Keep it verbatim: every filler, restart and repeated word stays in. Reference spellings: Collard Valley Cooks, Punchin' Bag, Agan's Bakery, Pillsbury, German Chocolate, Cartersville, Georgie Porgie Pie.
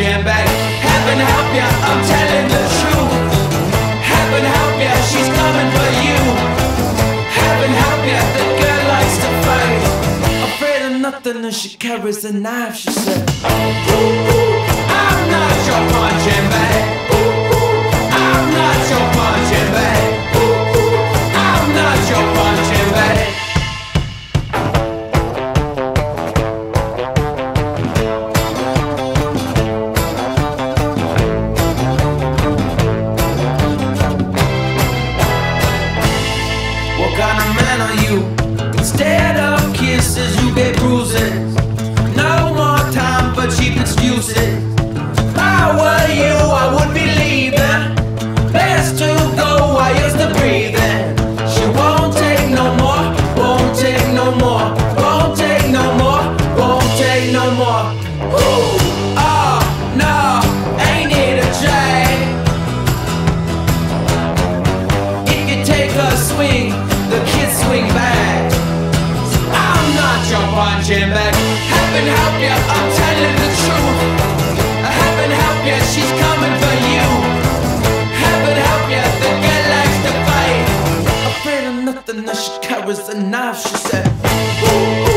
Punchin' Bag. Heaven help ya, I'm telling the truth. Heaven help ya, she's coming for you. Heaven help ya, the girl likes to fight. Afraid of nothing and she carries a knife, she said. Ooh, ooh, I'm not your punchin' bag. Ooh, ooh, I'm not your punchin' bag. Ooh, ooh, I'm not your punchin' bag. Got a man on you. Instead of kisses, you get bruises. No more time for cheap excuses. If I were you, I would be leaving. Best to go while you're still breathing. She won't take no more, won't take no more, won't take no more, won't take no more. Ooh, oh, no, ain't it a drag? If you take a swing, the kids swing back. I'm not your punchin' bag. Heaven help ya, I'm telling the truth. Heaven help ya, she's coming for you. Heaven help ya, the girl likes to fight. Afraid of nothing, now she carries a knife, she said. Ooh.